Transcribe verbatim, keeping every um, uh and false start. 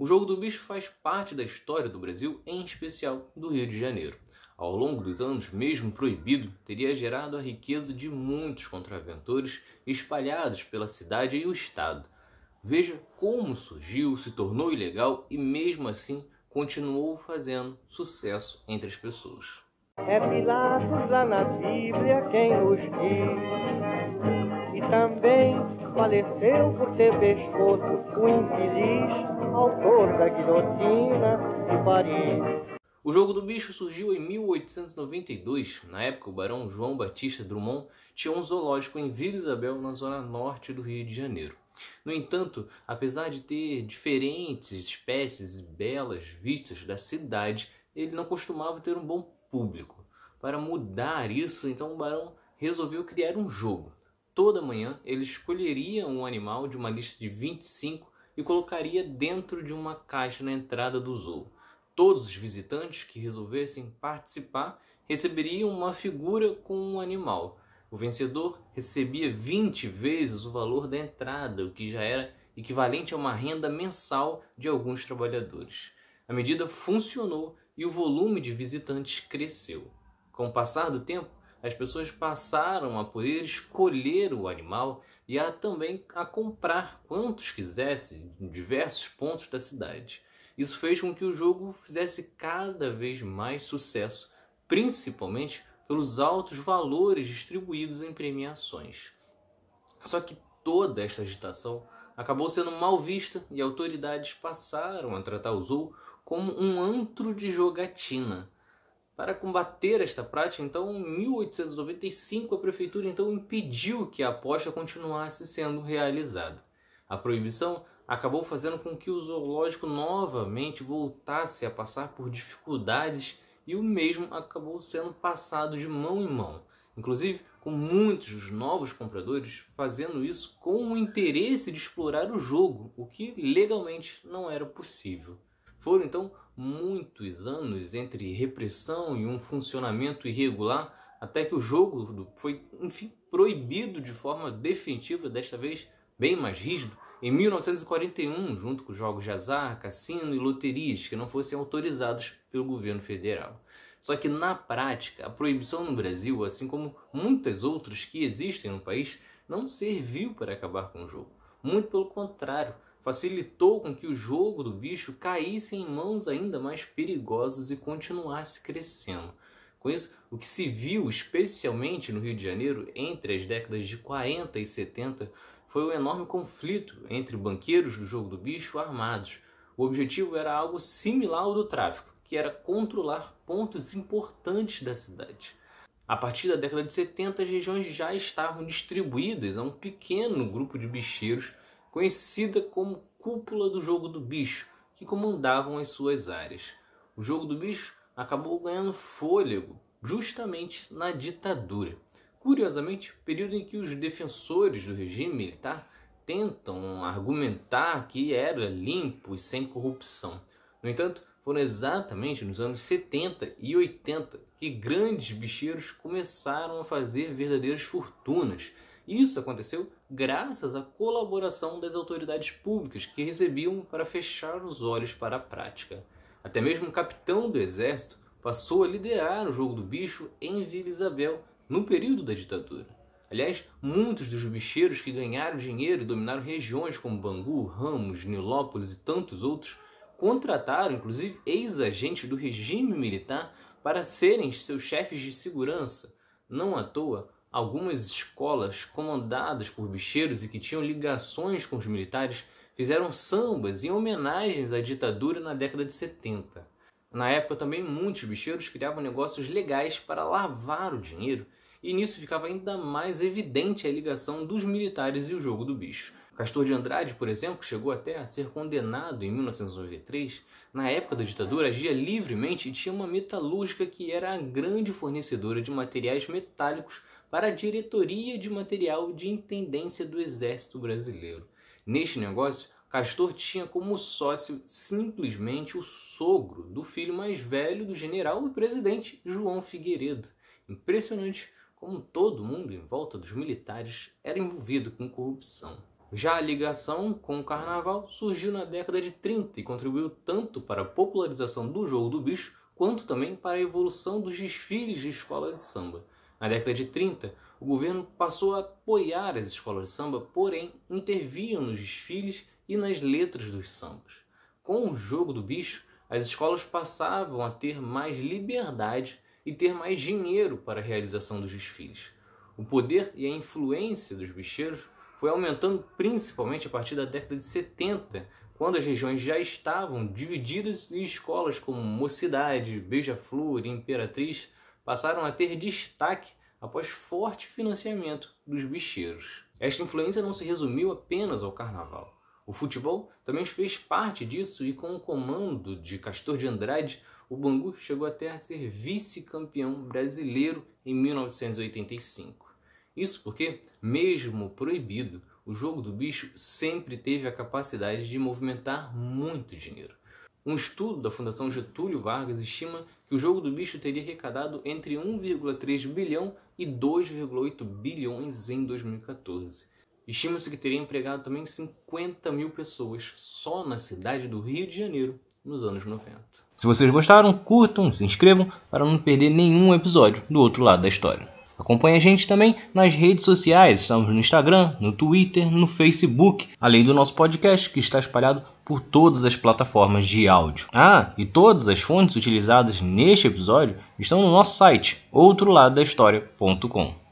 O Jogo do Bicho faz parte da história do Brasil, em especial do Rio de Janeiro. Ao longo dos anos, mesmo proibido, teria gerado a riqueza de muitos contraventores espalhados pela cidade e o estado. Veja como surgiu, se tornou ilegal e mesmo assim continuou fazendo sucesso entre as pessoas. É Pilatos lá na Bíblia quem nos diz, e também faleceu por ter pescoço o infeliz autor da guilhotina de Paris. O Jogo do Bicho surgiu em mil oitocentos e noventa e dois. Na época, o Barão João Batista Drummond tinha um zoológico em Vila Isabel, na zona norte do Rio de Janeiro. No entanto, apesar de ter diferentes espécies e belas vistas da cidade, ele não costumava ter um bom público. Para mudar isso, então o Barão resolveu criar um jogo. Toda manhã, ele escolheria um animal de uma lista de vinte e cinco e colocaria dentro de uma caixa na entrada do zoo. Todos os visitantes que resolvessem participar receberiam uma figura com um animal. O vencedor recebia vinte vezes o valor da entrada, o que já era equivalente a uma renda mensal de alguns trabalhadores. A medida funcionou e o volume de visitantes cresceu. Com o passar do tempo, as pessoas passaram a poder escolher o animal e a também a comprar quantos quisessem em diversos pontos da cidade. Isso fez com que o jogo fizesse cada vez mais sucesso, principalmente pelos altos valores distribuídos em premiações. Só que toda esta agitação acabou sendo mal vista e autoridades passaram a tratar o zoo como um antro de jogatina. Para combater esta prática, então, em mil oitocentos e noventa e cinco, a prefeitura então impediu que a aposta continuasse sendo realizada. A proibição acabou fazendo com que o zoológico novamente voltasse a passar por dificuldades e o mesmo acabou sendo passado de mão em mão, inclusive com muitos dos novos compradores fazendo isso com o interesse de explorar o jogo, o que legalmente não era possível. Foram então muitos anos entre repressão e um funcionamento irregular até que o jogo foi, enfim, proibido de forma definitiva, desta vez bem mais rígido, em mil novecentos e quarenta e um, junto com jogos de azar, cassino e loterias que não fossem autorizados pelo governo federal. Só que na prática, a proibição no Brasil, assim como muitas outras que existem no país, não serviu para acabar com o jogo. Muito pelo contrário, facilitou com que o jogo do bicho caísse em mãos ainda mais perigosas e continuasse crescendo. Com isso, o que se viu, especialmente no Rio de Janeiro, entre as décadas de quarenta e setenta, foi um enorme conflito entre banqueiros do jogo do bicho armados. O objetivo era algo similar ao do tráfico, que era controlar pontos importantes da cidade. A partir da década de setenta, as regiões já estavam distribuídas a um pequeno grupo de bicheiros, conhecida como Cúpula do Jogo do Bicho, que comandavam as suas áreas. O jogo do bicho acabou ganhando fôlego justamente na ditadura. Curiosamente, período em que os defensores do regime militar tentam argumentar que era limpo e sem corrupção. No entanto, foram exatamente nos anos setenta e oitenta que grandes bicheiros começaram a fazer verdadeiras fortunas. Isso aconteceu graças à colaboração das autoridades públicas que recebiam para fechar os olhos para a prática. Até mesmo o capitão do exército passou a liderar o jogo do bicho em Vila Isabel, no período da ditadura. Aliás, muitos dos bicheiros que ganharam dinheiro e dominaram regiões como Bangu, Ramos, Nilópolis e tantos outros, contrataram inclusive ex-agentes do regime militar para serem seus chefes de segurança. Não à toa, algumas escolas comandadas por bicheiros e que tinham ligações com os militares fizeram sambas em homenagens à ditadura na década de setenta. Na época também muitos bicheiros criavam negócios legais para lavar o dinheiro e nisso ficava ainda mais evidente a ligação dos militares e o jogo do bicho. Castor de Andrade, por exemplo, que chegou até a ser condenado em mil novecentos e noventa e três, na época da ditadura agia livremente e tinha uma metalúrgica que era a grande fornecedora de materiais metálicos para a diretoria de material de intendência do Exército Brasileiro. Neste negócio, Castor tinha como sócio simplesmente o sogro do filho mais velho do general e presidente João Figueiredo. Impressionante como todo mundo em volta dos militares era envolvido com corrupção. Já a ligação com o carnaval surgiu na década de trinta e contribuiu tanto para a popularização do jogo do bicho, quanto também para a evolução dos desfiles de escolas de samba. Na década de trinta, o governo passou a apoiar as escolas de samba, porém interviam nos desfiles e nas letras dos sambas. Com o jogo do bicho, as escolas passavam a ter mais liberdade e ter mais dinheiro para a realização dos desfiles. O poder e a influência dos bicheiros foi aumentando principalmente a partir da década de setenta, quando as regiões já estavam divididas e escolas como Mocidade, Beija-Flor e Imperatriz passaram a ter destaque após forte financiamento dos bicheiros. Esta influência não se resumiu apenas ao carnaval. O futebol também fez parte disso e com o comando de Castor de Andrade, o Bangu chegou até a ser vice-campeão brasileiro em mil novecentos e oitenta e cinco. Isso porque, mesmo proibido, o jogo do bicho sempre teve a capacidade de movimentar muito dinheiro. Um estudo da Fundação Getúlio Vargas estima que o jogo do bicho teria arrecadado entre um vírgula três bilhão e dois vírgula oito bilhões em dois mil e quatorze. Estima-se que teria empregado também cinquenta mil pessoas só na cidade do Rio de Janeiro nos anos noventa. Se vocês gostaram, curtam, se inscrevam para não perder nenhum episódio do Outro Lado da História. Acompanhe a gente também nas redes sociais, estamos no Instagram, no Twitter, no Facebook, além do nosso podcast que está espalhado por todas as plataformas de áudio. Ah, e todas as fontes utilizadas neste episódio estão no nosso site, outro lado da história ponto com.